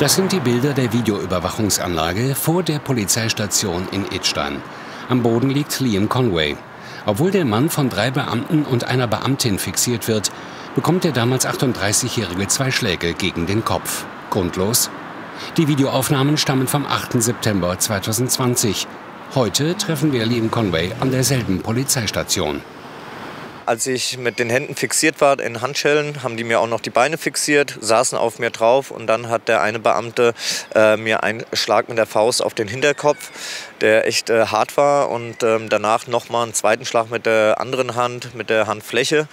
Das sind die Bilder der Videoüberwachungsanlage vor der Polizeistation in Idstein. Am Boden liegt Liam Conway. Obwohl der Mann von 3 Beamten und einer Beamtin fixiert wird, bekommt der damals 38-Jährige 2 Schläge gegen den Kopf. Grundlos? Die Videoaufnahmen stammen vom 8. September 2020. Heute treffen wir Liam Conway an derselben Polizeistation. Als ich mit den Händen fixiert war in Handschellen, haben die mir auch noch die Beine fixiert, saßen auf mir drauf und dann hat der eine Beamte mir einen Schlag mit der Faust auf den Hinterkopf, der echt hart war, und danach nochmal einen zweiten Schlag mit der anderen Hand, mit der Handfläche.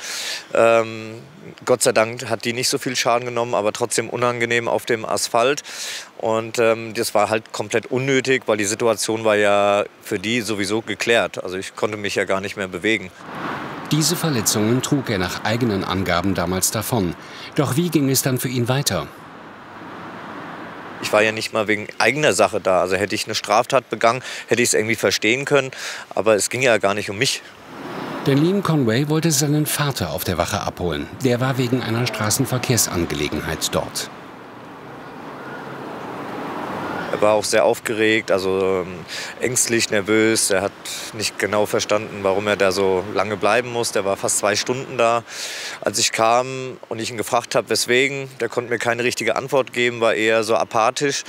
Gott sei Dank hat die nicht so viel Schaden genommen, aber trotzdem unangenehm auf dem Asphalt. Und das war halt komplett unnötig, weil die Situation war ja für die sowieso geklärt. Also ich konnte mich ja gar nicht mehr bewegen. Diese Verletzungen trug er nach eigenen Angaben damals davon. Doch wie ging es dann für ihn weiter? Ich war ja nicht mal wegen eigener Sache da. Also hätte ich eine Straftat begangen, hätte ich es irgendwie verstehen können. Aber es ging ja gar nicht um mich. Denn Liam Conway wollte seinen Vater auf der Wache abholen. Der war wegen einer Straßenverkehrsangelegenheit dort. Er war auch sehr aufgeregt, also ängstlich, nervös. Er hat nicht genau verstanden, warum er da so lange bleiben muss. Der war fast 2 Stunden da. Als ich kam und ich ihn gefragt habe, weswegen, der konnte mir keine richtige Antwort geben, war eher so apathisch.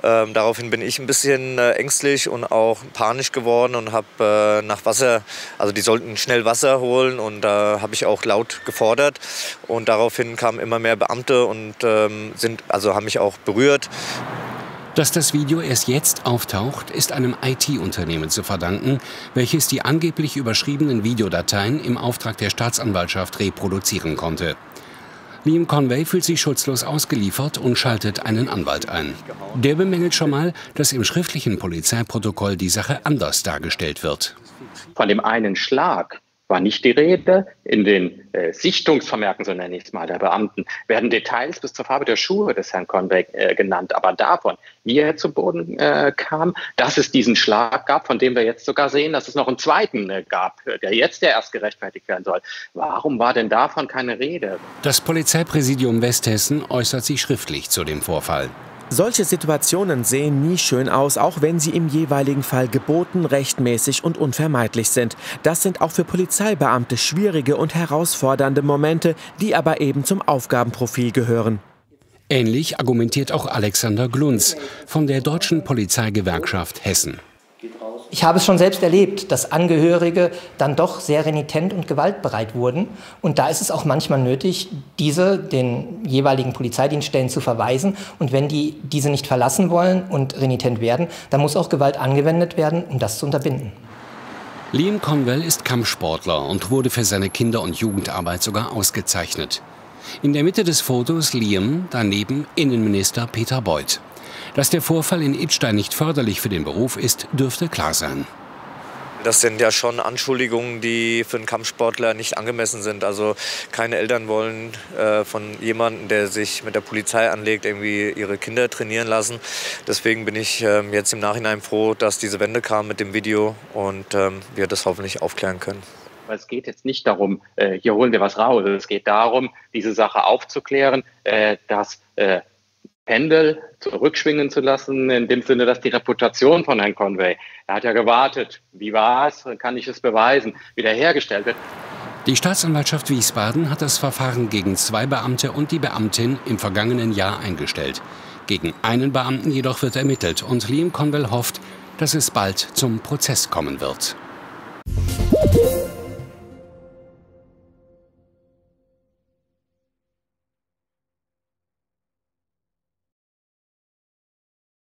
Daraufhin bin ich ein bisschen ängstlich und auch panisch geworden und habe nach Wasser, also die sollten schnell Wasser holen, und da habe ich auch laut gefordert. Und daraufhin kamen immer mehr Beamte und haben mich auch berührt. Dass das Video erst jetzt auftaucht, ist einem IT-Unternehmen zu verdanken, welches die angeblich überschriebenen Videodateien im Auftrag der Staatsanwaltschaft reproduzieren konnte. Liam Conway fühlt sich schutzlos ausgeliefert und schaltet einen Anwalt ein. Der bemängelt schon mal, dass im schriftlichen Polizeiprotokoll die Sache anders dargestellt wird. Von dem einen Schlag war nicht die Rede. In den Sichtungsvermerken, so nenne ich es mal, der Beamten, werden Details bis zur Farbe der Schuhe des Herrn Conway genannt. Aber davon, wie er zu Boden kam, dass es diesen Schlag gab, von dem wir jetzt sogar sehen, dass es noch einen zweiten gab, der jetzt erst gerechtfertigt werden soll. Warum war denn davon keine Rede? Das Polizeipräsidium Westhessen äußert sich schriftlich zu dem Vorfall. Solche Situationen sehen nie schön aus, auch wenn sie im jeweiligen Fall geboten, rechtmäßig und unvermeidlich sind. Das sind auch für Polizeibeamte schwierige und herausfordernde Momente, die aber eben zum Aufgabenprofil gehören. Ähnlich argumentiert auch Alexander Glunz von der Deutschen Polizeigewerkschaft Hessen. Ich habe es schon selbst erlebt, dass Angehörige dann doch sehr renitent und gewaltbereit wurden. Und da ist es auch manchmal nötig, diese den jeweiligen Polizeidienststellen zu verweisen. Und wenn die diese nicht verlassen wollen und renitent werden, dann muss auch Gewalt angewendet werden, um das zu unterbinden. Liam Conway ist Kampfsportler und wurde für seine Kinder- und Jugendarbeit sogar ausgezeichnet. In der Mitte des Fotos Liam, daneben Innenminister Peter Beuth. Dass der Vorfall in Idstein nicht förderlich für den Beruf ist, dürfte klar sein. Das sind ja schon Anschuldigungen, die für einen Kampfsportler nicht angemessen sind. Also keine Eltern wollen von jemandem, der sich mit der Polizei anlegt, irgendwie ihre Kinder trainieren lassen. Deswegen bin ich jetzt im Nachhinein froh, dass diese Wende kam mit dem Video und wir das hoffentlich aufklären können. Aber es geht jetzt nicht darum, hier holen wir was raus. Es geht darum, diese Sache aufzuklären, dass Pendel zurückschwingen zu lassen, in dem Sinne, dass die Reputation von Herrn Conway, er hat ja gewartet, wie war es, kann ich es beweisen, wiederhergestellt wird. Die Staatsanwaltschaft Wiesbaden hat das Verfahren gegen 2 Beamte und die Beamtin im vergangenen Jahr eingestellt. Gegen einen Beamten jedoch wird ermittelt und Liam Conway hofft, dass es bald zum Prozess kommen wird.